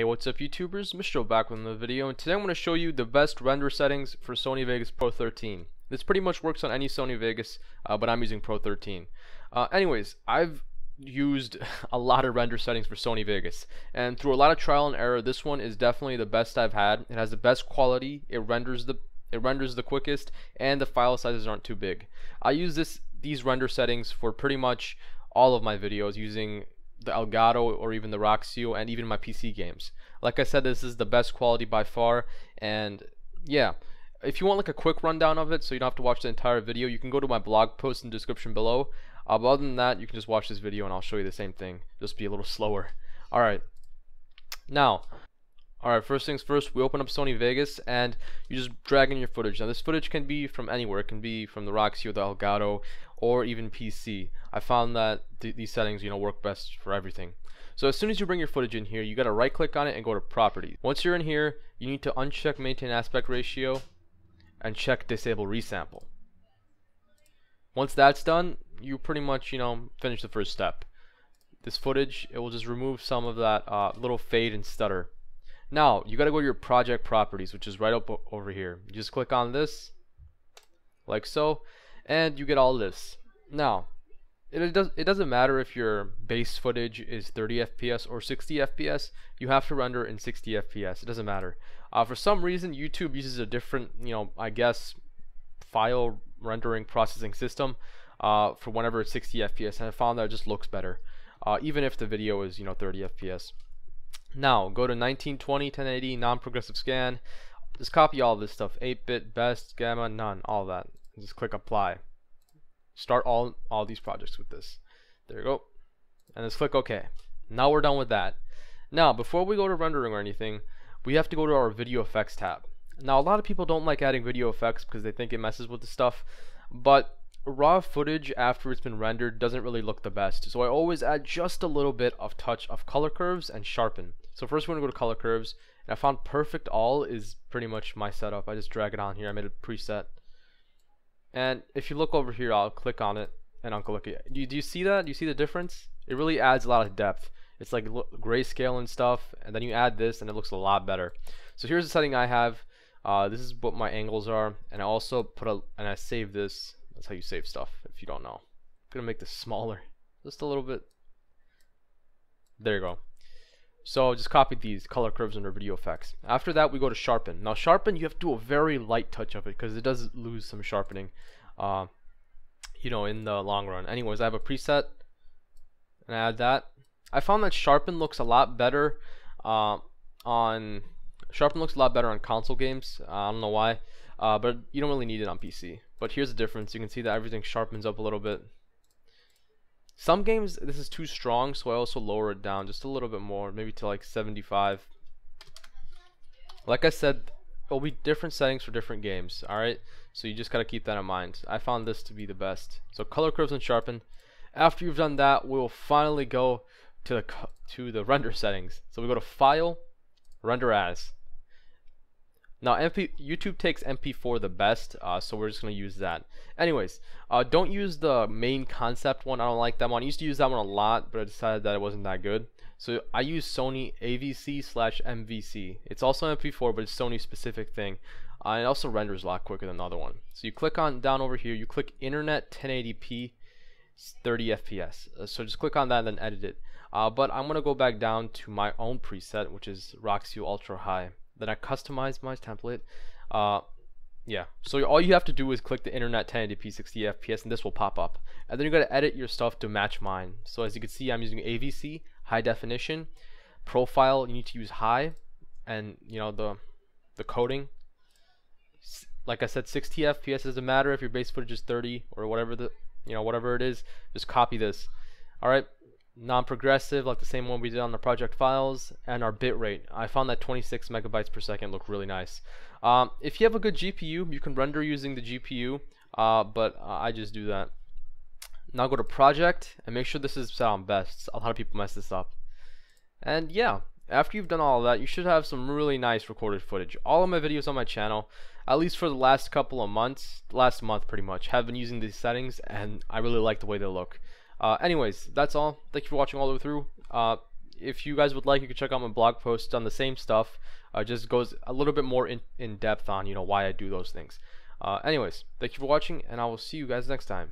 Hey, what's up YouTubers, MrJubble back with another video, and today I'm going to show you the best render settings for Sony Vegas Pro 13. This pretty much works on any Sony Vegas, but I'm using Pro 13. Anyways, I've used a lot of render settings for Sony Vegas, and through a lot of trial and error, this one is definitely the best I've had. It has the best quality, it renders the quickest, and the file sizes aren't too big. I use these render settings for pretty much all of my videos using the Elgato or even the Roxio and even my PC games. Like I said, this is the best quality by far, and yeah, if you want like a quick rundown of it so you don't have to watch the entire video, you can go to my blog post in the description below. But other than that, you can just watch this video and I'll show you the same thing, just be a little slower. Alright, first things first, we open up Sony Vegas and you just drag in your footage. Now this footage can be from anywhere, it can be from the Roxio, the Elgato, or even PC. I found that these settings, you know, work best for everything. So as soon as you bring your footage in here, you gotta right click on it and go to properties. Once you're in here, you need to uncheck maintain aspect ratio and check disable resample. Once that's done, you pretty much, you know, finish the first step. This footage, it will just remove some of that little fade and stutter. Now you gotta go to your project properties, which is right up over here. You just click on this like so, and you get all this. Now it doesn't matter if your base footage is 30 FPS or 60 FPS, you have to render in 60 FPS. It doesn't matter. For some reason YouTube uses a different, you know, I guess file rendering processing system for whenever it's 60 FPS, and I found that it just looks better even if the video is, you know, 30 FPS. Now go to 1920, 1080, non-progressive scan, just copy all this stuff, 8-bit, best, gamma, none, all that, just click apply. Start all these projects with this, there you go, and just click OK. Now we're done with that. Now before we go to rendering or anything, we have to go to our video effects tab. Now a lot of people don't like adding video effects because they think it messes with the stuff, but raw footage after it's been rendered doesn't really look the best, so I always add just a little bit of touch of color curves and sharpen. So first we're gonna go to color curves, and I found perfect all is pretty much my setup. I just drag it on here, I made a preset, and if you look over here, I'll click on it and I'll click it. Do you see that? Do you see the difference? It really adds a lot of depth. It's like grayscale and stuff, and then you add this and it looks a lot better. So here's the setting I have. This is what my angles are, and I also put and I save this. That's how you save stuff if you don't know. I'm gonna make this smaller just a little bit, there you go. So just copy these color curves under video effects. After that we go to sharpen. Now sharpen, you have to do a very light touch of it because it does lose some sharpening you know, in the long run. Anyways, I have a preset and I add that. I found that sharpen looks a lot better on console games. I don't know why, but you don't really need it on PC. But here's the difference, you can see that everything sharpens up a little bit. Some games this is too strong, so I also lower it down just a little bit more, maybe to like 75. Like I said, it'll be different settings for different games, alright? So you just gotta keep that in mind. I found this to be the best. So color curves and sharpen. After you've done that, we'll finally go to the render settings. So we go to file, render as. Now YouTube takes MP4 the best, so we're just going to use that. Anyways, don't use the main concept one, I don't like that one. I used to use that one a lot, but I decided that it wasn't that good. So I use Sony AVC/MVC. It's also MP4, but it's Sony specific thing. And it also renders a lot quicker than the other one. So you click on down over here, you click Internet 1080p 30 FPS. So just click on that and then edit it. But I'm going to go back down to my own preset, which is Roxio Ultra High. Then I customize my template. Yeah, so all you have to do is click the Internet 1080p 60 FPS and this will pop up, and then you gotta edit your stuff to match mine. So as you can see, I'm using AVC, high definition. Profile, you need to use high, and you know the coding, like I said, 60 FPS doesn't matter if your base footage is 30 or whatever the, you know, whatever it is, just copy this. Alright, non-progressive, like the same one we did on the project files, and our bitrate. I found that 26 megabytes per second looked really nice. If you have a good GPU, you can render using the GPU, but I just do that. Now go to project and make sure this is set on best. A lot of people mess this up. And yeah, after you've done all of that, you should have some really nice recorded footage. All of my videos on my channel, at least for the last couple of months, last month pretty much, have been using these settings, and I really like the way they look. Anyways, that's all. Thank you for watching all the way through. if you guys would like, you can check out my blog post on the same stuff. Just goes a little bit more in depth on, you know, why I do those things. Anyways, thank you for watching, and I will see you guys next time.